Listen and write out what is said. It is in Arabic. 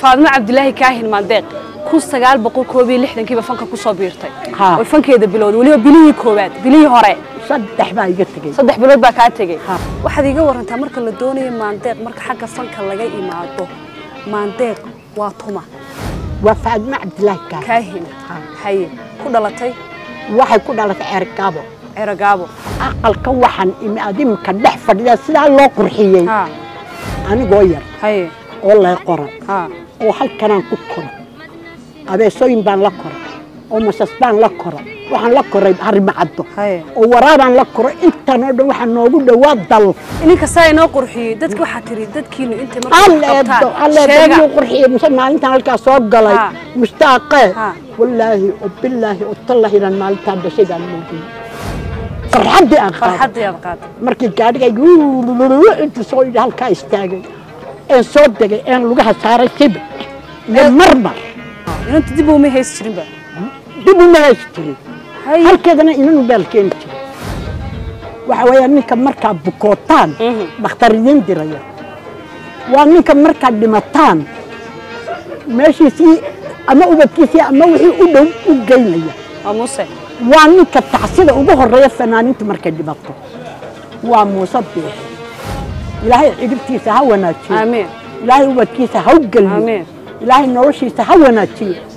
فاطمة عبد الله كاهن مانديق كوسجال بقول كوبي لحد كيف فنك كوسا بيرتك والفن كيدا بلود وليه بليه كوبات بليه هراء صدح ما يجتكي صدح بلود بكاتكي واحد يجور أنت مرك اللي دوني مانديق مرك حاجة فنك اللي جاي معه مانديق وطمة وفاطمة عبد الله كاهن حي كل لطي واحد كل لطي عرقابه عرقابه أقل كوحن إم أديم كده فدا سلا الله قرحية أنا جوير حي والله قرب وحالكنا كقرب أبي سوين بان لقرب ومساس بان لقرب وحن لقرب هرب عدو وورابان لقرب أنت نود وحن نود وضل إنك ساي نقرحي دتك وحتري دتك إنه أنت الله يبدو الله يبدو قرحي مسمى أنت على كسوق جلي مشتاقه والله وبالله والله إلى ما لتعب شيء عن ممكن قرحد أقاد قرحد أقاد مركي قاعد يقول أنت سوين هالكايس تاجي إن صدقي إن لوجه صار كبر يمرمر. أنت دبوا ما هيشتري بقى. دبوا ما هيشتري. هل كذا أنا إنه بالكينت. وحوالي أني كمركب بكوتان بختارين دريا. وأني كمركب دمتان. ماشي في أما أبكي في أما وحي أدم وجينيا. أموسى. وأني كتعصير أبوه الرياض فنانين تمركب دمتو. وأموسبيه. إلهي عقبتي سهوناتي آمين إلهي وبدكي سهوق قلبي آمين إلهي نوشي سهوناتي